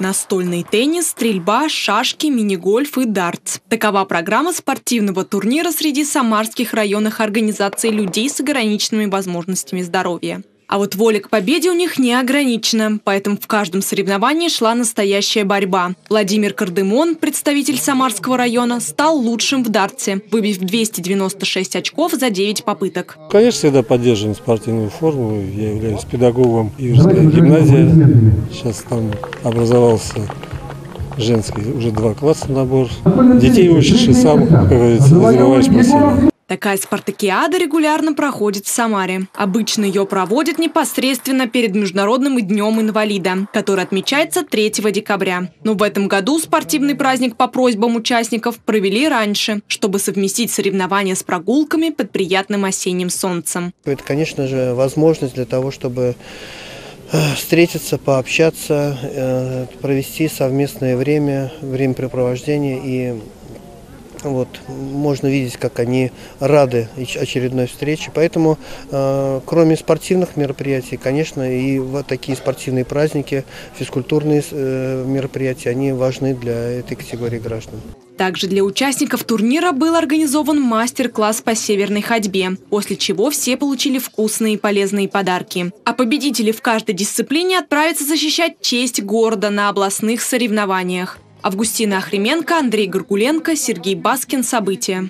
настольный теннис, стрельба, шашки, мини-гольф и дартс. Такова программа спортивного турнира среди самарских районных организаций людей с ограниченными возможностями здоровья. А вот воля к победе у них не ограничена, поэтому в каждом соревновании шла настоящая борьба. Владимир Кардемон, представитель Самарского района, стал лучшим в дартсе, выбив 296 очков за 9 попыток. Конечно, всегда поддерживаем спортивную форму. Я являюсь педагогом Юрской гимназии. Сейчас там образовался женский, уже 2 класса набор. Детей учишь и сам, как говорится, развиваешь по себе. Такая спартакиада регулярно проходит в Самаре. Обычно ее проводят непосредственно перед Международным днем инвалида, который отмечается 3 декабря. Но в этом году спортивный праздник по просьбам участников провели раньше, чтобы совместить соревнования с прогулками под приятным осенним солнцем. Это, конечно же, возможность для того, чтобы встретиться, пообщаться, провести совместное время, времяпрепровождение и... Вот, можно видеть, как они рады очередной встрече. Поэтому, кроме спортивных мероприятий, конечно, и вот такие спортивные праздники, физкультурные мероприятия, они важны для этой категории граждан. Также для участников турнира был организован мастер-класс по северной ходьбе, после чего все получили вкусные и полезные подарки. А победители в каждой дисциплине отправятся защищать честь города на областных соревнованиях. Августина Ахременко, Андрей Горгуленко, Сергей Баскин. События.